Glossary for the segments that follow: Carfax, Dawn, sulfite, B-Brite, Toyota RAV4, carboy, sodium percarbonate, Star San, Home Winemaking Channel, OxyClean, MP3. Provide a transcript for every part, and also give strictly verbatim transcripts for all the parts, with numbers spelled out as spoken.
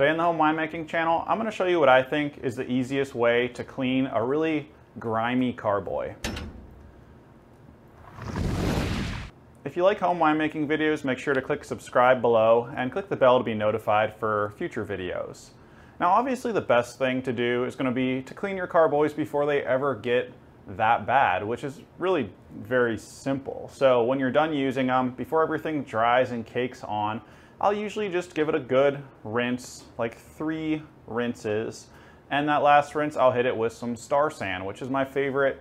Today in the home winemaking channel, I'm going to show you what I think is the easiest way to clean a really grimy carboy. If you like home winemaking videos, make sure to click subscribe below and click the bell to be notified for future videos. Now obviously the best thing to do is going to be to clean your carboys before they ever get that bad, which is really very simple. So when you're done using them, before everything dries and cakes on, I'll usually just give it a good rinse, like three rinses. And that last rinse, I'll hit it with some Star San, which is my favorite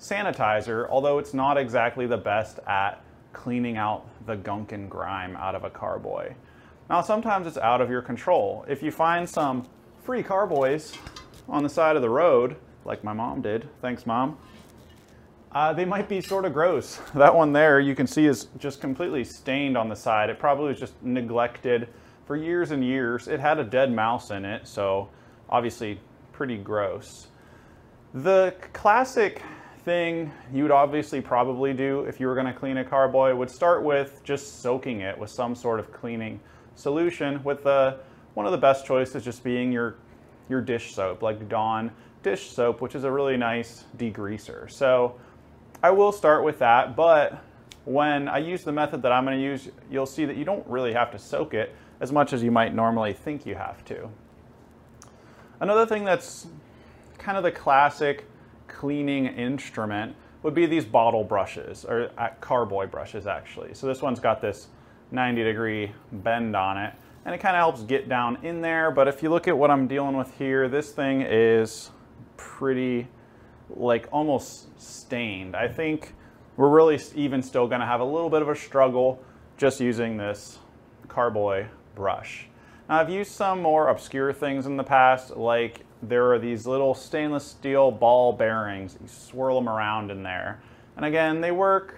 sanitizer, although it's not exactly the best at cleaning out the gunk and grime out of a carboy. Now, sometimes it's out of your control. If you find some free carboys on the side of the road, like my mom did, thanks Mom, Uh, they might be sort of gross. That one there you can see is just completely stained on the side. It probably was just neglected for years and years. It had a dead mouse in it, so obviously pretty gross. The classic thing you would obviously probably do if you were going to clean a carboy would start with just soaking it with some sort of cleaning solution, with the, one of the best choices just being your, your dish soap, like Dawn dish soap, which is a really nice degreaser. So I will start with that, but when I use the method that I'm going to use, you'll see that you don't really have to soak it as much as you might normally think you have to. Another thing that's kind of the classic cleaning instrument would be these bottle brushes, or carboy brushes actually. So this one's got this ninety degree bend on it, and it kind of helps get down in there. But if you look at what I'm dealing with here, this thing is pretty, like, almost stained. I think we're really even still going to have a little bit of a struggle just using this carboy brush. Now, I've used some more obscure things in the past, like there are these little stainless steel ball bearings. You swirl them around in there, and again, they work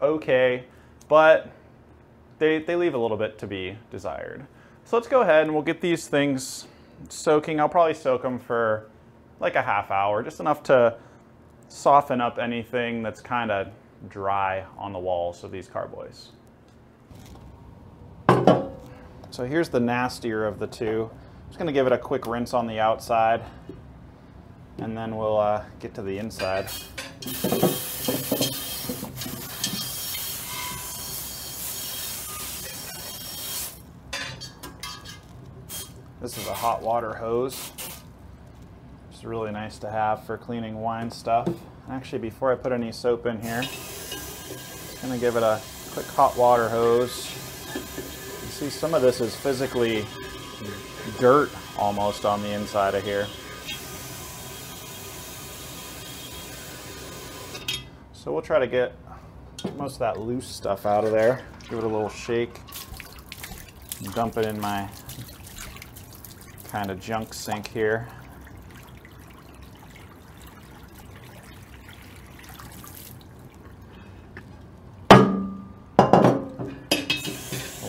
okay, but they, they leave a little bit to be desired. So let's go ahead and we'll get these things soaking. I'll probably soak them for like a half hour, just enough to soften up anything that's kind of dry on the walls of these carboys. So here's the nastier of the two. I'm just gonna give it a quick rinse on the outside, and then we'll uh, get to the inside. This is a hot water hose. It's really nice to have for cleaning wine stuff. Actually, before I put any soap in here, I'm just gonna give it a quick hot water hose. You see some of this is physically dirt almost on the inside of here. So we'll try to get most of that loose stuff out of there. Give it a little shake, dump it in my kind of junk sink here.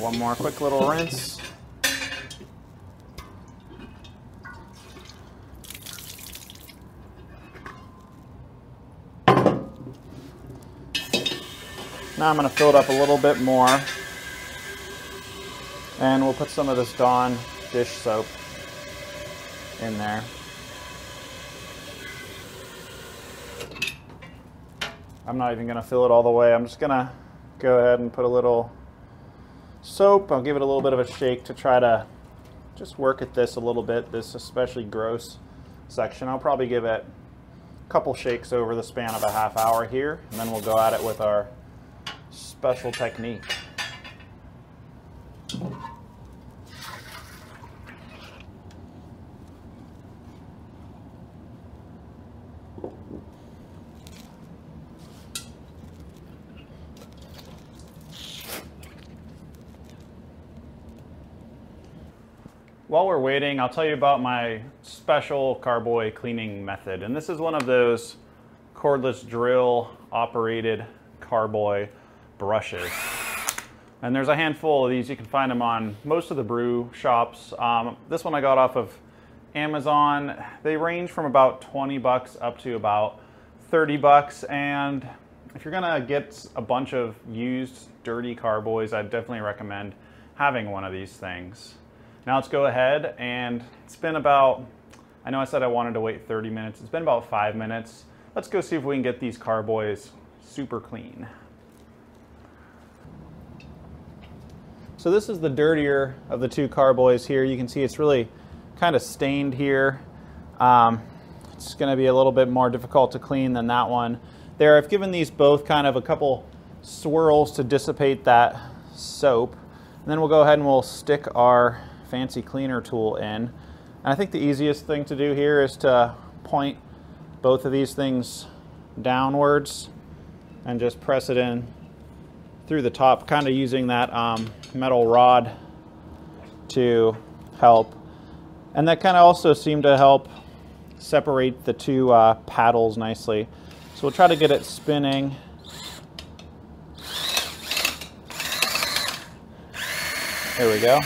One more quick little rinse. Now I'm going to fill it up a little bit more, and we'll put some of this Dawn dish soap in there. I'm not even going to fill it all the way. I'm just going to go ahead and put a little soap. I'll give it a little bit of a shake to try to just work at this a little bit, this especially gross section. I'll probably give it a couple shakes over the span of a half hour here, and then we'll go at it with our special technique. While we're waiting, I'll tell you about my special carboy cleaning method. And this is one of those cordless drill operated carboy brushes. And there's a handful of these. You can find them on most of the brew shops. Um, this one I got off of Amazon. They range from about twenty bucks up to about thirty bucks. And if you're gonna get a bunch of used dirty carboys, I'd definitely recommend having one of these things. Now let's go ahead, and it's been about, I know I said I wanted to wait thirty minutes. It's been about five minutes. Let's go see if we can get these carboys super clean. So this is the dirtier of the two carboys here. You can see it's really kind of stained here. Um, it's gonna be a little bit more difficult to clean than that one. There, I've given these both kind of a couple swirls to dissipate that soap. And then we'll go ahead and we'll stick our fancy cleaner tool in. And I think the easiest thing to do here is to point both of these things downwards and just press it in through the top, kind of using that um, metal rod to help. And that kind of also seemed to help separate the two uh, paddles nicely. So we'll try to get it spinning. There we go.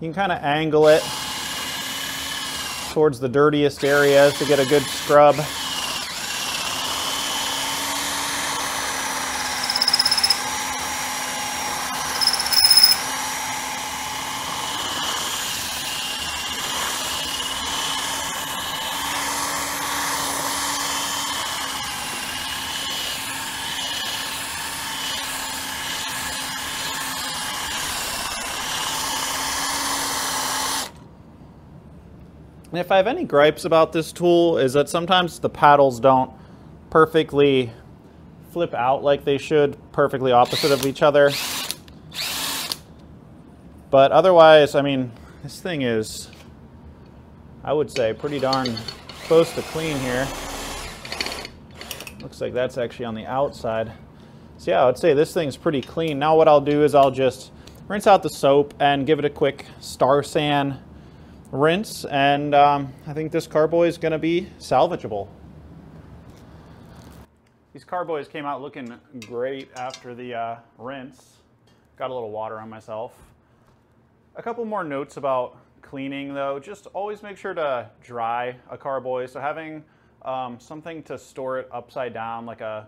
You can kind of angle it towards the dirtiest areas to get a good scrub. And if I have any gripes about this tool is that sometimes the paddles don't perfectly flip out like they should, perfectly opposite of each other. But otherwise, I mean, this thing is, I would say, pretty darn close to clean here. Looks like that's actually on the outside. So yeah, I would say this thing's pretty clean. Now what I'll do is I'll just rinse out the soap and give it a quick Star San rinse, and um, I think this carboy is going to be salvageable. These carboys came out looking great after the uh, rinse. Got a little water on myself. A couple more notes about cleaning though. Just always make sure to dry a carboy. So having um, something to store it upside down, like a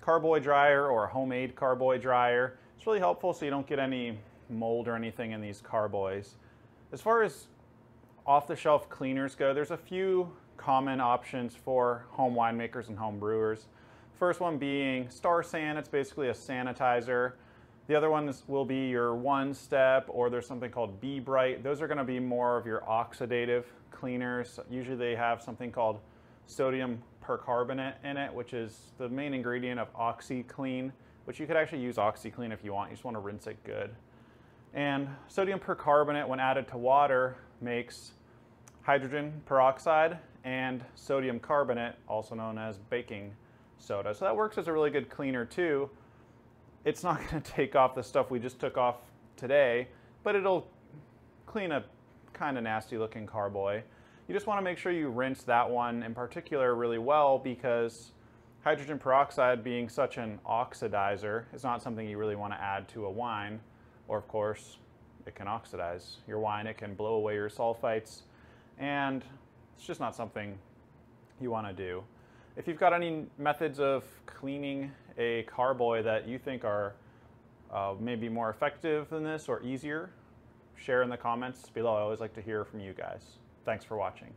carboy dryer or a homemade carboy dryer, it's really helpful so you don't get any mold or anything in these carboys. As far as off-the-shelf cleaners go, there's a few common options for home winemakers and home brewers. First one being Star San. It's basically a sanitizer. The other ones will be your one-step, or there's something called B-Brite. Those are going to be more of your oxidative cleaners. Usually they have something called sodium percarbonate in it, which is the main ingredient of OxyClean, which you could actually use OxyClean if you want. You just want to rinse it good. And sodium percarbonate, when added to water, makes hydrogen peroxide and sodium carbonate, also known as baking soda. So that works as a really good cleaner too. It's not going to take off the stuff we just took off today, but it'll clean a kind of nasty looking carboy. You just want to make sure you rinse that one in particular really well, because hydrogen peroxide, being such an oxidizer, is not something you really want to add to a wine. Or of course, it can oxidize your wine, it can blow away your sulfites, and it's just not something you want to do. If you've got any methods of cleaning a carboy that you think are uh, maybe more effective than this or easier, share in the comments below. I always like to hear from you guys. Thanks for watching.